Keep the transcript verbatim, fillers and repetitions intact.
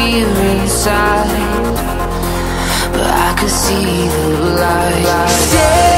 fear inside, but I could see the light.